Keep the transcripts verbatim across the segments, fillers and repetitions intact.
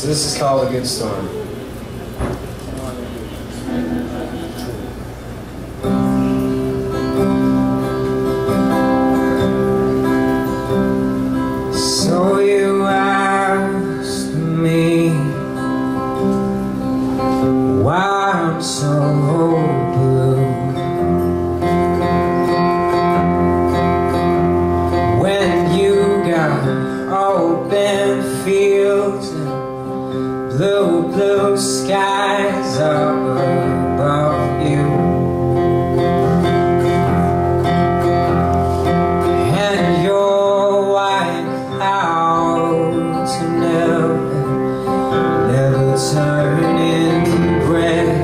So this is called A Good Storm. So you asked me why I'm so blue, when you got open fields and blue, blue skies up above you, and your white clouds never, never turn into gray.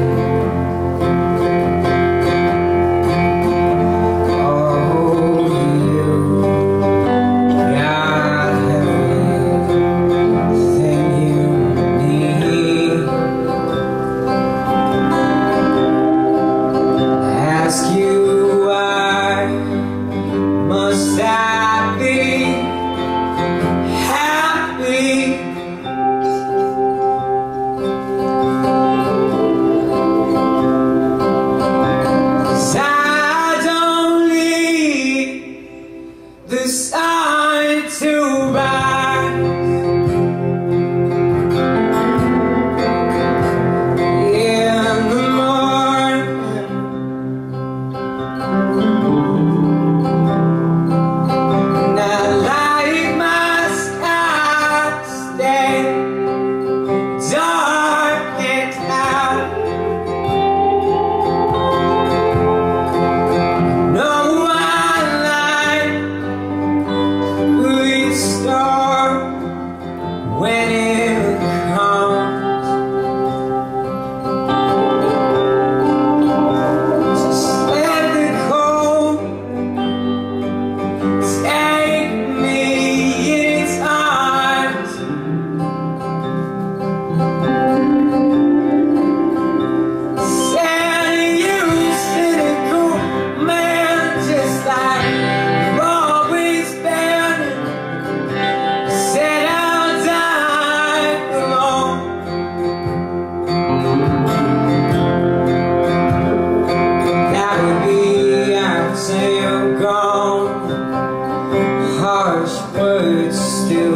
Harsh words still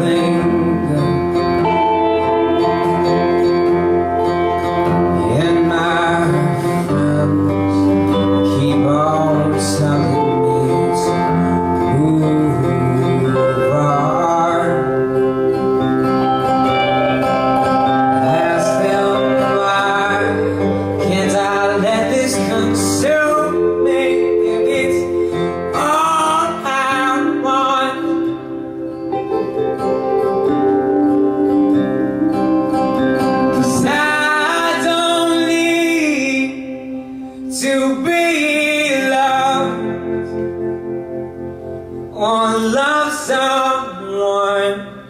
linger and my friends keep on telling me who you are. Ask them why can't I let this consume me? To be loved or love someone.